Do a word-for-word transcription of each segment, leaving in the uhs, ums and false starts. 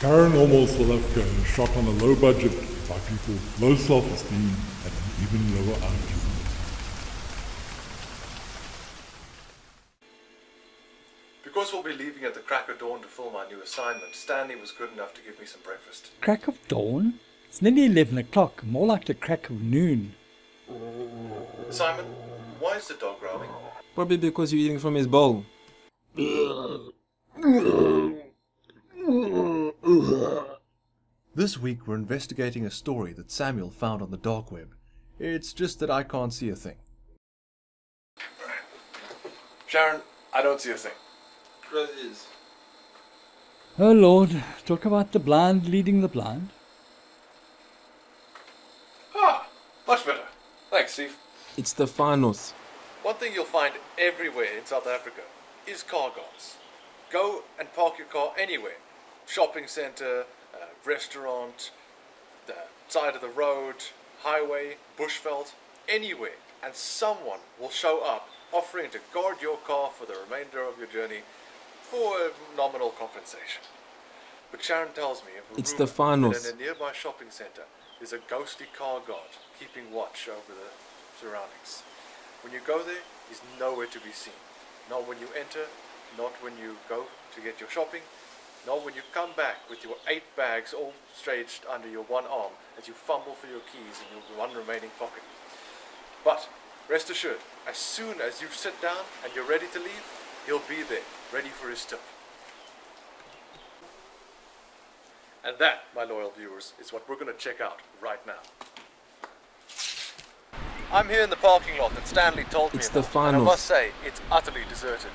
Paranormal South Africa is shot on a low budget by people with low self-esteem and an even lower I Q. Because we'll be leaving at the crack of dawn to film our new assignment, Stanley was good enough to give me some breakfast. Crack of dawn? It's nearly eleven o'clock, more like the crack of noon. Simon, why is the dog growling? Probably because you're eating from his bowl. This week we're investigating a story that Samuel found on the dark web. It's just that I can't see a thing. Sharon, I don't see a thing. What is? Oh Lord, talk about the blind leading the blind. Ah, much better. Thanks, Steve. It's the finals. One thing you'll find everywhere in South Africa is car guards. Go and park your car anywhere. Shopping centre, uh, restaurant, the side of the road, highway, bushveld, anywhere, and someone will show up offering to guard your car for the remainder of your journey for a nominal compensation. But Sharon tells me of a it's the finals. That in a nearby shopping centre is a ghostly car guard keeping watch over the surroundings. When you go there, he's nowhere to be seen. Not when you enter, not when you go to get your shopping, not when you come back with your eight bags all stretched under your one arm as you fumble for your keys in your one remaining pocket. But rest assured, as soon as you sit down and you're ready to leave, he'll be there, ready for his tip. And that, my loyal viewers, is what we're going to check out right now. I'm here in the parking lot that Stanley told me about. It's the finals. I must say, it's utterly deserted.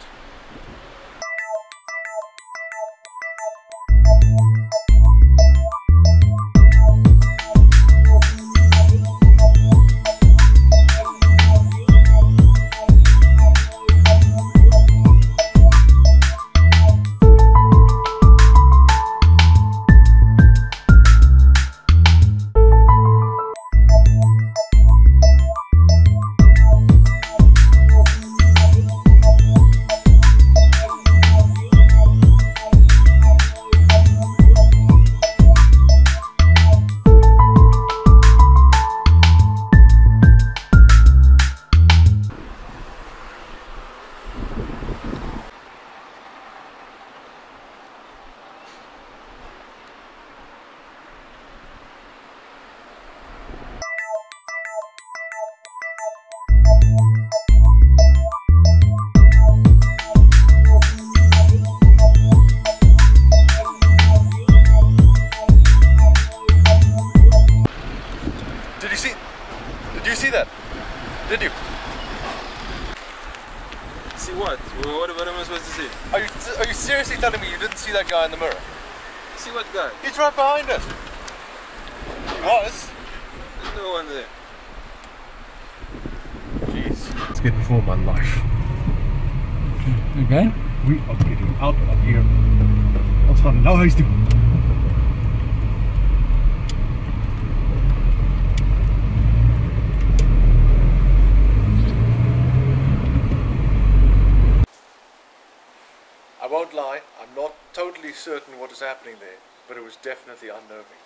That guy in the mirror. See what guy? He's right behind us. He was. There's no one there. Jeez. It's getting for my life. Okay. We are getting out of here. Ons gaan nou huis toe. I won't lie, I'm not totally certain what is happening there, but it was definitely unnerving.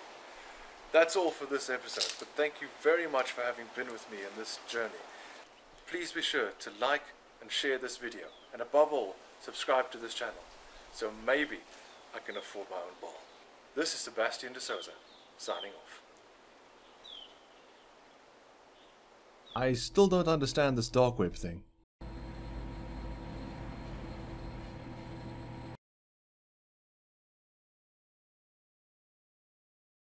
That's all for this episode, but thank you very much for having been with me in this journey. Please be sure to like, and share this video, and above all, subscribe to this channel, so maybe I can afford my own ball. This is Sebastian de Souza, signing off. I still don't understand this dark web thing.